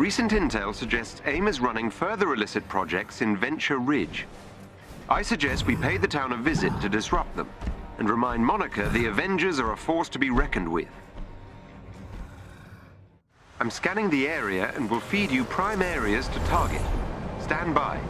Recent intel suggests AIM is running further illicit projects in Venture Ridge. I suggest we pay the town a visit to disrupt them, and remind Monica the Avengers are a force to be reckoned with. I'm scanning the area and will feed you prime areas to target. Stand by.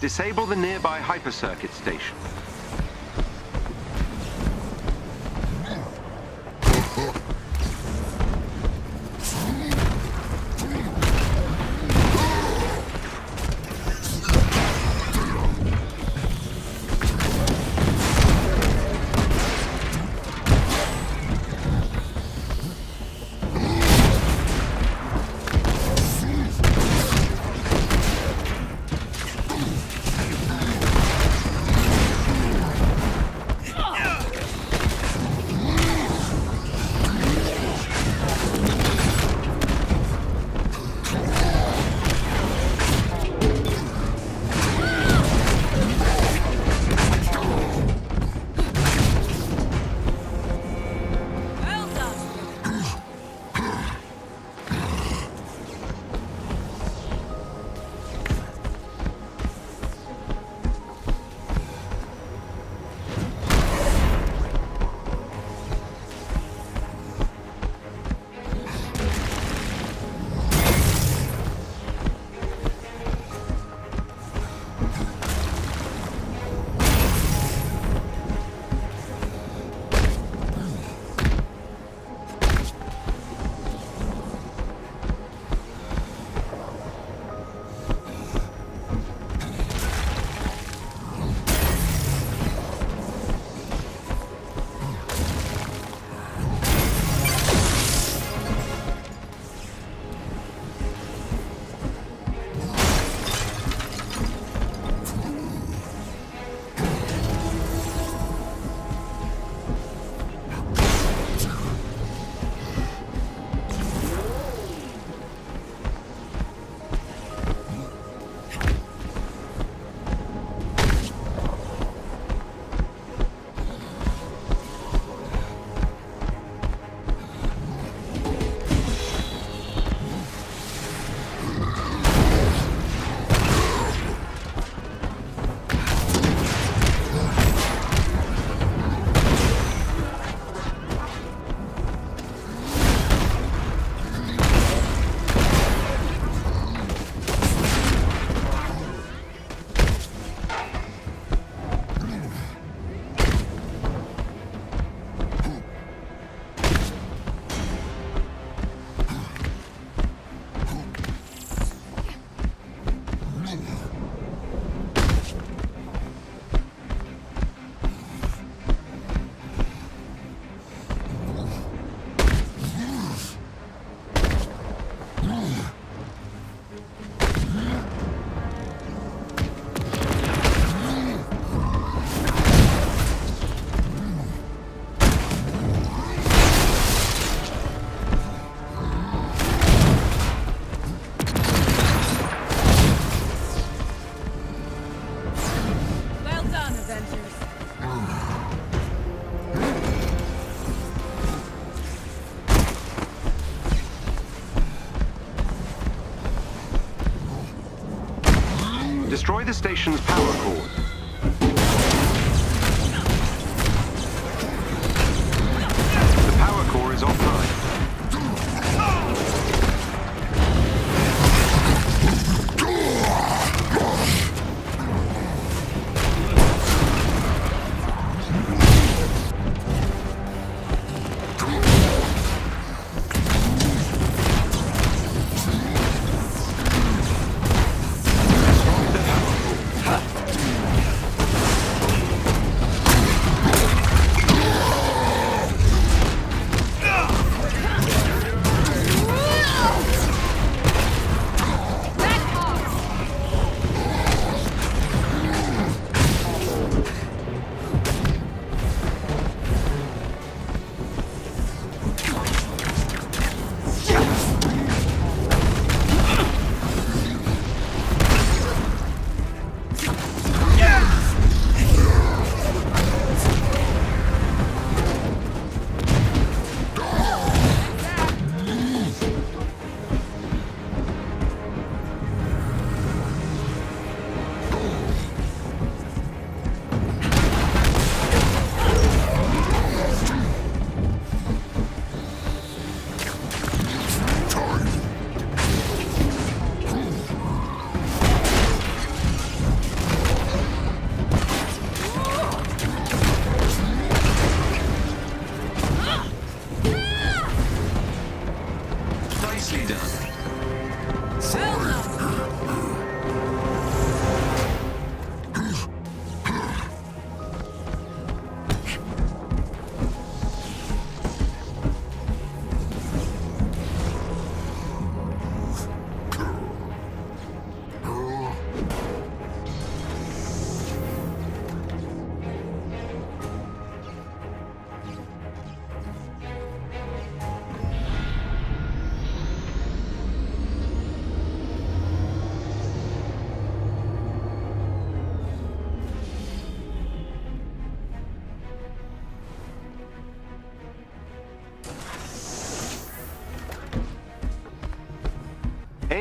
Disable the nearby hypercircuit station. Destroy the station's power cord. The power core is offline.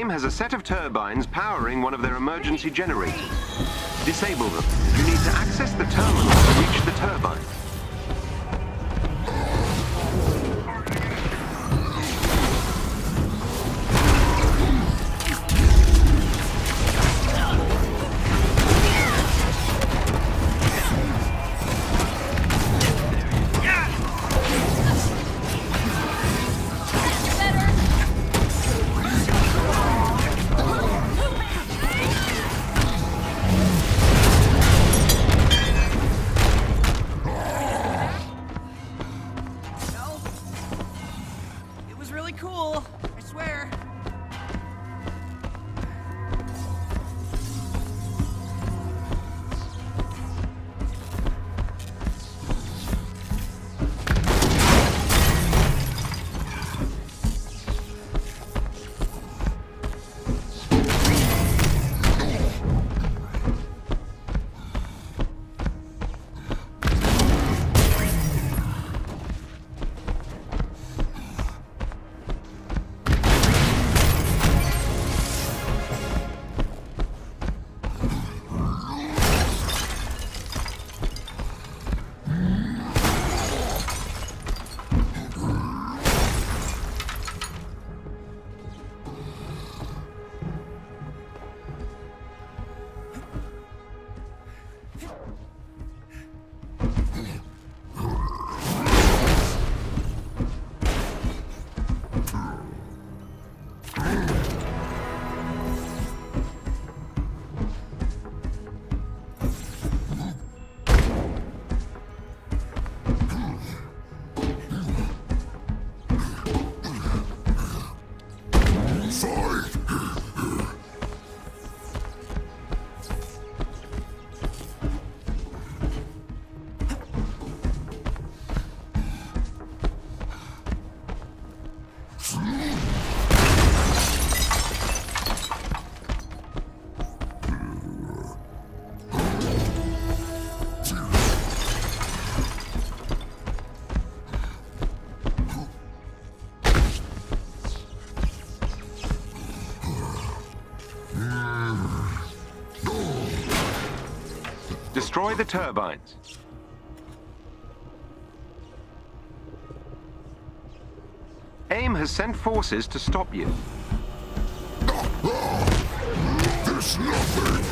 AIM has a set of turbines powering one of their emergency generators. Disable them. You need to access the terminal to reach the turbine. Cool, I swear. Destroy the turbines. AIM has sent forces to stop you. There's nothing!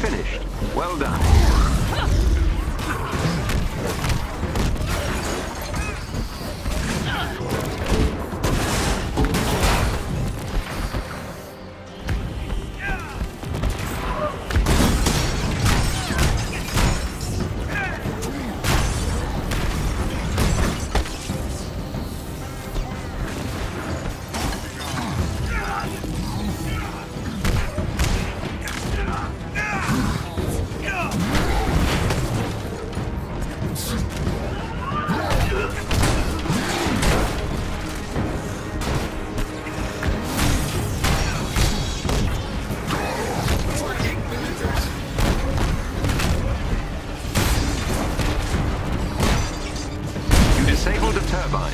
Finished. Well done. Disable the turbine.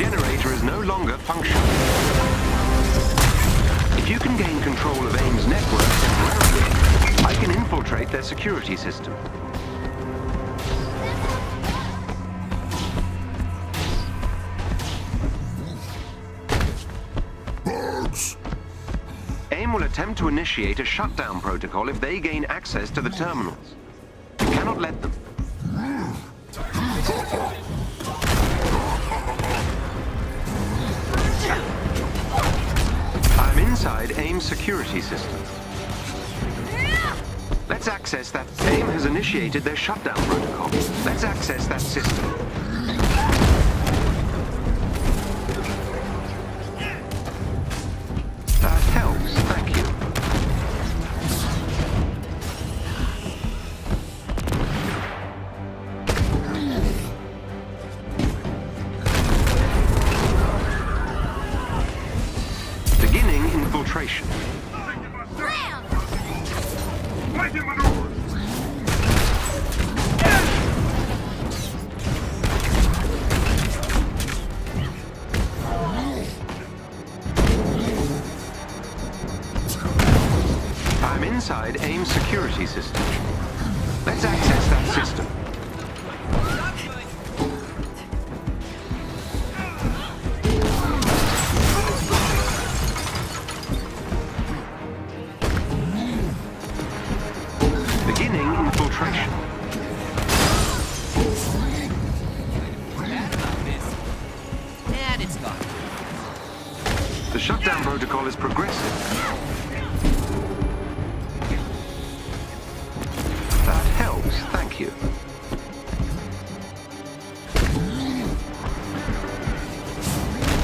generator is no longer functional. If you can gain control of AIM's network temporarily, I can infiltrate their security system. AIM will attempt to initiate a shutdown protocol if they gain access to the terminals. You cannot let them. I'm inside AIM's security systems. Let's access that. AIM has initiated their shutdown protocol. Let's access that system. I'm inside AIM's security system. Let's access that system. The shutdown protocol is progressive. That helps, thank you.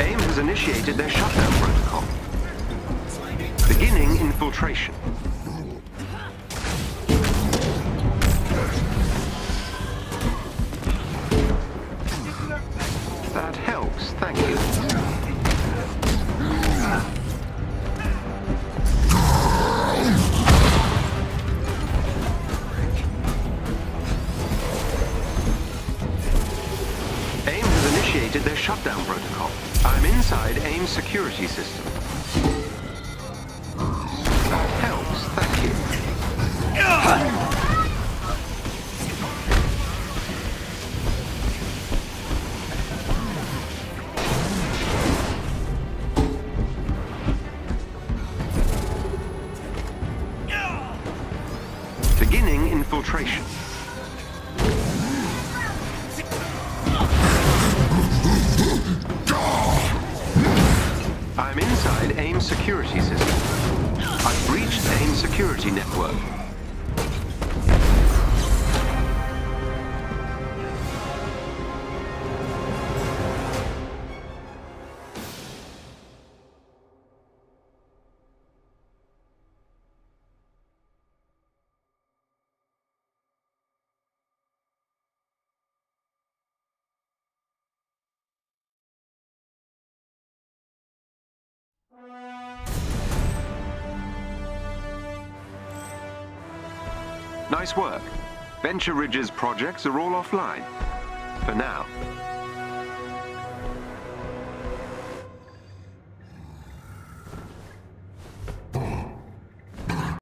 AIM has initiated their shutdown protocol. Beginning infiltration. That helps, thank you. Their shutdown protocol. I'm inside AIM's security system. That helps, thank you. Beginning infiltration. I'm inside AIM's security system. I've breached AIM's security network. Nice work. Venture Ridge's projects are all offline. For now.